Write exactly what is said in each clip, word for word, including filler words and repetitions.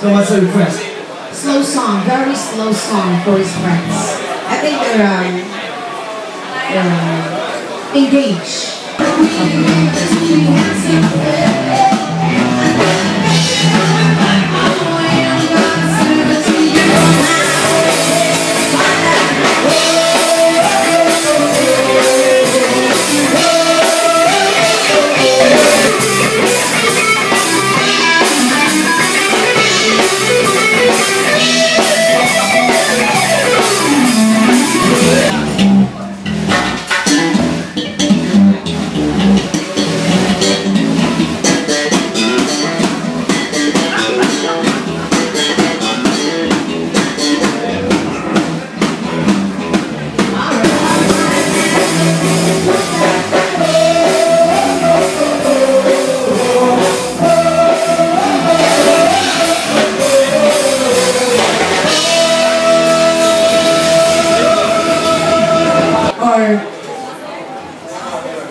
So what's the request? Slow song, very slow song for his friends. I think they're um, uh, engaged.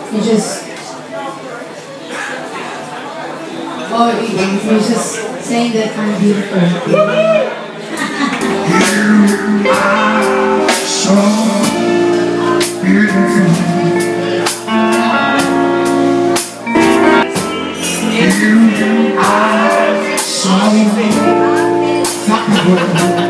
You just, or you're just saying that I'm beautiful. You are so beautiful. You are so beautiful.